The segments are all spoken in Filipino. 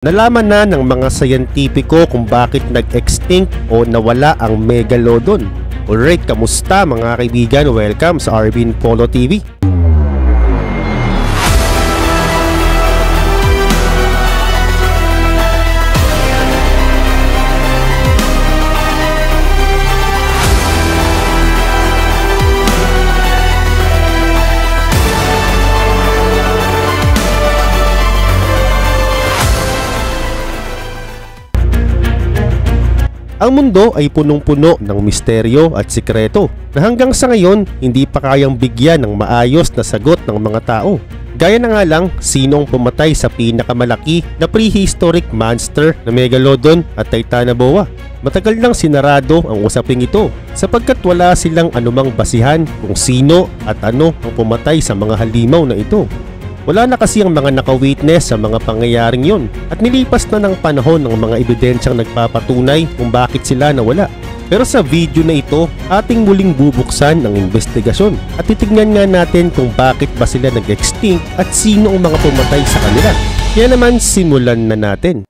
Nalaman na ng mga scientifico kung bakit nag-extinct o nawala ang Megalodon. Alright, kamusta mga kaibigan? Welcome sa Arvin Polo TV. Ang mundo ay punong-puno ng misteryo at sikreto na hanggang sa ngayon hindi pa kayang bigyan ng maayos na sagot ng mga tao. Gaya na nga lang, sinong pumatay sa pinakamalaki na prehistoric monster na Megalodon at Titanoboa? Matagal nang sinarado ang usaping ito sapagkat wala silang anumang basihan kung sino at ano ang pumatay sa mga halimaw na ito. Wala na kasi ang mga nakawitness sa mga pangyayaring yun at nilipas na ng panahon ng mga ebidensyang nagpapatunay kung bakit sila nawala. Pero sa video na ito, ating muling bubuksan ang investigasyon at titignan nga natin kung bakit ba sila nag-extinct at sino ang mga pumatay sa kanila. Kaya naman simulan na natin.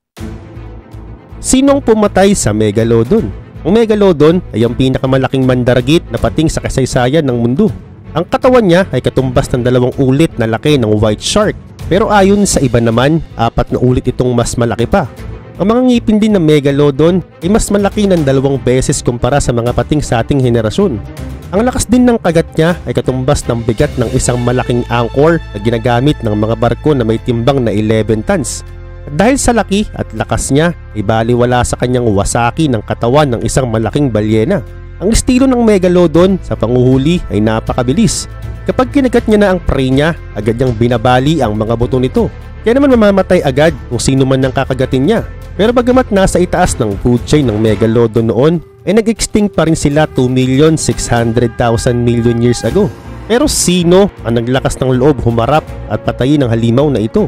Sinong pumatay sa Megalodon? Ang Megalodon ay ang pinakamalaking mandaragit na pating sa kasaysayan ng mundo. Ang katawan niya ay katumbas ng 2 ulit na laki ng white shark, pero ayon sa iba naman, 4 na ulit itong mas malaki pa. Ang mga ngipin din ng Megalodon ay mas malaki ng 2 beses kumpara sa mga pating sa ating henerasyon. Ang lakas din ng kagat niya ay katumbas ng bigat ng isang malaking angkor na ginagamit ng mga barko na may timbang na 11 tons. At dahil sa laki at lakas niya, ay baliwala sa kanyang wasaki ng katawan ng isang malaking balyena. Ang estilo ng Megalodon sa panguhuli ay napakabilis. Kapag kinagat niya na ang prey niya, agad niyang binabali ang mga buto nito. Kaya naman mamamatay agad kung sino man ang kakagatin niya. Pero bagamat nasa itaas ng food chain ng Megalodon noon, ay nag-extinct pa rin sila 2,600,000 million years ago. Pero sino ang naglakas ng loob humarap at patayin ang halimaw na ito?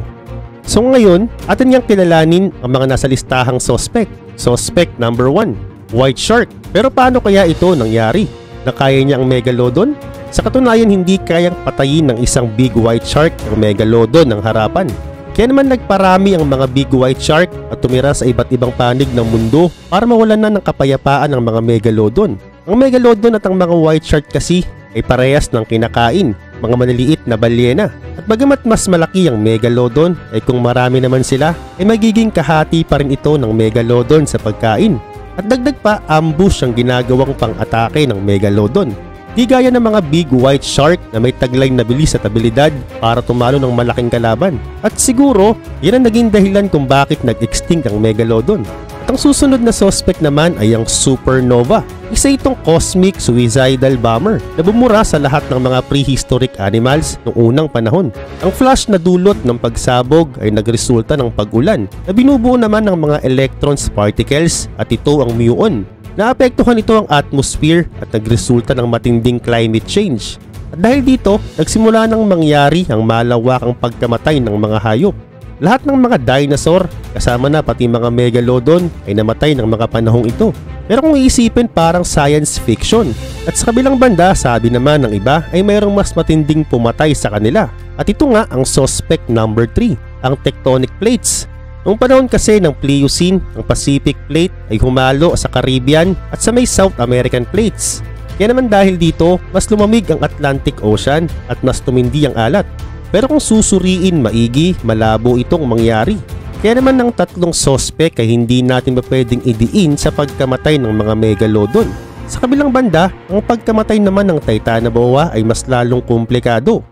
So ngayon, atin niyang kilalanin ang mga nasa listahang suspect. Suspect number 1. White Shark. Pero paano kaya ito nangyari? Nakaya niya ang Megalodon? Sa katunayan, hindi kayang patayin ng isang big white shark ang Megalodon ng harapan. Kaya naman nagparami ang mga big white shark at tumira sa iba't ibang panig ng mundo para mawalan na ng kapayapaan ang mga Megalodon. Ang Megalodon at ang mga white shark kasi ay parehas ng kinakain, mga maliliit na balyena. At bagamat mas malaki ang Megalodon, ay kung marami naman sila, ay magiging kahati pa rin ito ng Megalodon sa pagkain. At dagdag pa, ambush ang ginagawang pang-atake ng Megalodon. Di gaya ng mga big white shark na may tagline na bilis at abilidad para tumalo ng malaking kalaban. At siguro, yan ang naging dahilan kung bakit nag-extinct ang Megalodon. At ang susunod na suspect naman ay ang supernova. Isa itong cosmic suicidal bomber na bumura sa lahat ng mga prehistoric animals noong unang panahon. Ang flash na dulot ng pagsabog ay nagresulta ng pag-ulan na binubuo naman ng mga electrons particles at ito ang muon. Naapektuhan ito ang atmosphere at nagresulta ng matinding climate change. At dahil dito, nagsimula nang mangyari ang malawakang pagkamatay ng mga hayop. Lahat ng mga dinosaur, kasama na pati mga Megalodon, ay namatay ng mga panahong ito. Pero kung iisipin, parang science fiction. At sa kabilang banda, sabi naman ng iba ay mayroong mas matinding pumatay sa kanila. At ito nga ang suspect number 3, ang tectonic plates. Noong panahon kasi ng Pliocene, ang Pacific Plate ay humalo sa Caribbean at sa may South American plates. Kaya naman dahil dito, mas lumamig ang Atlantic Ocean at mas tumindi ang alat. Pero kung susuriin maigi, malabo itong mangyari. Kaya naman ng 3 suspect ay hindi natin pa pwedeng idiin sa pagkamatay ng mga Megalodon. Sa kabilang banda, ang pagkamatay naman ng Titanoboa ay mas lalong komplikado.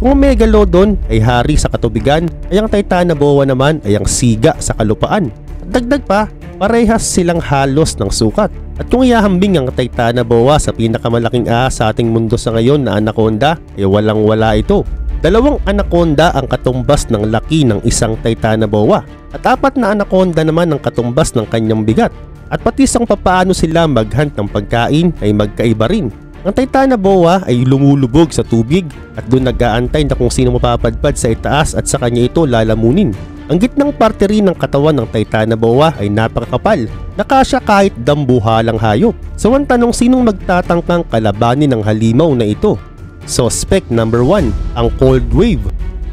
Kung Megalodon ay hari sa katubigan, ay ang Titanoboa naman ay ang siga sa kalupaan. At dagdag pa, parehas silang halos ng sukat. At kung ihahambing ang Titanoboa sa pinakamalaking ahas sa ating mundo sa ngayon na Anaconda, ay walang-wala ito. 2 anaconda ang katumbas ng laki ng isang Titanoboa at 4 na anaconda naman ang katumbas ng kanyang bigat. At pati sang papaano sila maghunt ng pagkain ay magkaiba rin. Ang Titanoboa ay lumulubog sa tubig at doon nag-aantay na kung sino mapapadpad sa itaas at sa kanya ito lalamunin. Ang gitnang parte rin ng katawan ng Titanoboa ay napakakapal, nakasya kahit dambuhalang hayop. So ang tanong, sinong magtatangkang kalabanin ng halimaw na ito? Suspect number 1, ang cold wave.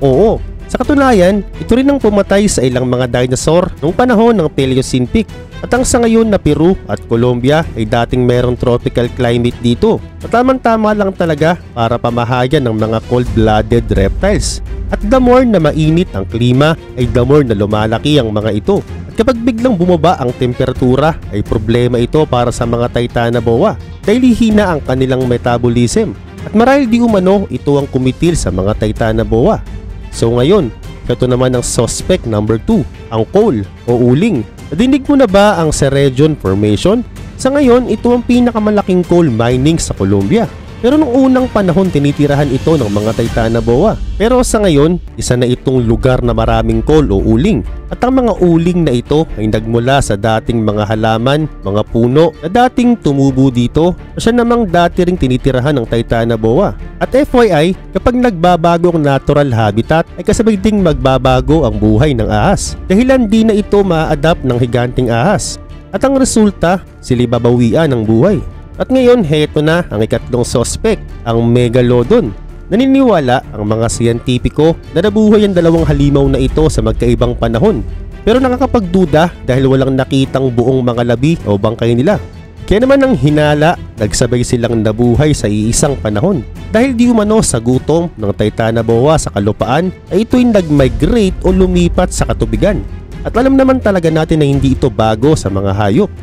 Oo, Sa katunayan, ito rin ang pumatay sa ilang mga dinosaur noong panahon ng Paleocene peak. At ang sa ngayon na Peru at Colombia ay dating merong tropical climate dito. At tamang-tama lang talaga para pamahayan ng mga cold-blooded reptiles. At the more na mainit ang klima ay the more na lumalaki ang mga ito. At kapag biglang bumaba ang temperatura ay problema ito para sa mga Titanoboa dahil hihina ang kanilang metabolism. At marahil di umano ito ang kumitil sa mga Titanoboa. So ngayon, ito naman ang suspect number 2, ang coal o uling. Nadinig mo na ba ang Cerrejón Formation? Sa ngayon, ito ang pinakamalaking coal mining sa Colombia. Pero nung unang panahon tinitirahan ito ng mga Titanoboa. Pero sa ngayon, isa na itong lugar na maraming coal o uling. At ang mga uling na ito ay nagmula sa dating mga halaman, mga puno na dating tumubo dito na siya namang dati ring tinitirahan ng Titanoboa. At FYI, kapag nagbabago ang natural habitat ay kasabay ding magbabago ang buhay ng ahas. Dahil hindi na ito ma-adapt ng higanting ahas. At ang resulta, sila babawian ng buhay. At ngayon, heto na ang ikatlong suspect, ang Megalodon. Naniniwala ang mga siyentipiko na nabuhay ang dalawang halimaw na ito sa magkaibang panahon. Pero nakakapagduda dahil walang nakitang buong mga labi o bangkay nila. Kaya naman ang hinala, nagsabay silang nabuhay sa iisang panahon. Dahil di umano sa gutom ng Titanoboa sa kalupaan ay ito'y nag-migrate o lumipat sa katubigan. At alam naman talaga natin na hindi ito bago sa mga hayop.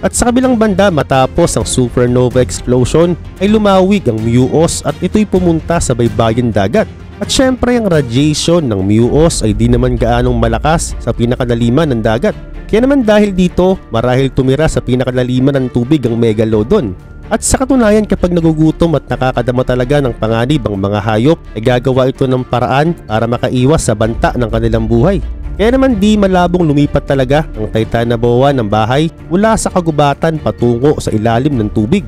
At sa kabilang banda matapos ang supernova explosion ay lumawig ang muos at ito'y pumunta sa baybayin dagat. At syempre ang radiation ng muos ay di naman gaanong malakas sa pinakadaliman ng dagat. Kaya naman dahil dito marahil tumira sa pinakadaliman ng tubig ang Megalodon. At sa katunayan kapag nagugutom at nakakadama talaga ng panganib ang mga hayop ay gagawa ito ng paraan para makaiwas sa banta ng kanilang buhay. Kaya naman di malabong lumipat talaga ang Titanoboa ng bahay mula sa kagubatan patungo sa ilalim ng tubig.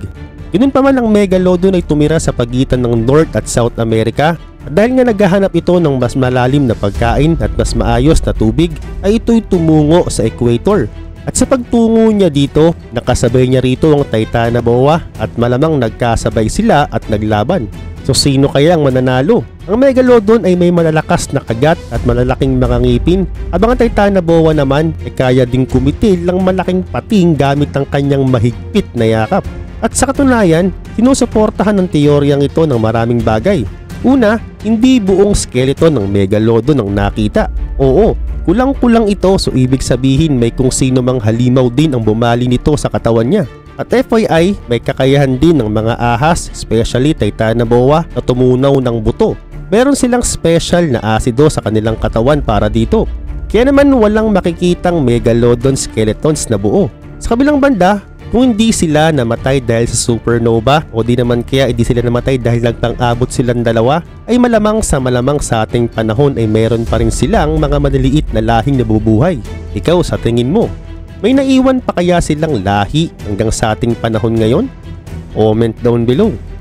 Ganoon pa man ang Megalodon ay tumira sa pagitan ng North at South America at dahil nga naghahanap ito ng mas malalim na pagkain at mas maayos na tubig ay ito'y tumungo sa equator. At sa pagtungo niya dito, nakasabay niya rito ang Titanoboa at malamang nagkasabay sila at naglaban. So sino kaya ang mananalo? Ang Megalodon ay may malalakas na kagat at malalaking mga ngipin. Abang ang Titanoboa naman ay kaya ding kumitil ng malaking pating gamit ang kanyang mahigpit na yakap. At sa katunayan, sinusuportahan ng teoryang ito ng maraming bagay. Una, hindi buong skeleton ng Megalodon ang nakita. Oo, kulang-kulang ito so ibig sabihin may kung sino mang halimaw din ang bumali nito sa katawan niya. At FYI, may kakayahan din ng mga ahas, especially Titanoboa, na tumunaw ng buto. Meron silang special na asido sa kanilang katawan para dito. Kaya naman walang makikitang Megalodon skeletons na buo. Sa kabilang banda, kung hindi sila namatay dahil sa supernova o di naman kaya hindi sila namatay dahil nagpang-abot silang dalawa, ay malamang sa ating panahon ay meron pa rin silang mga maliliit na lahing nabubuhay. Ikaw sa tingin mo? May naiwan pa kaya silang lahi hanggang sa ating panahon ngayon? Comment down below.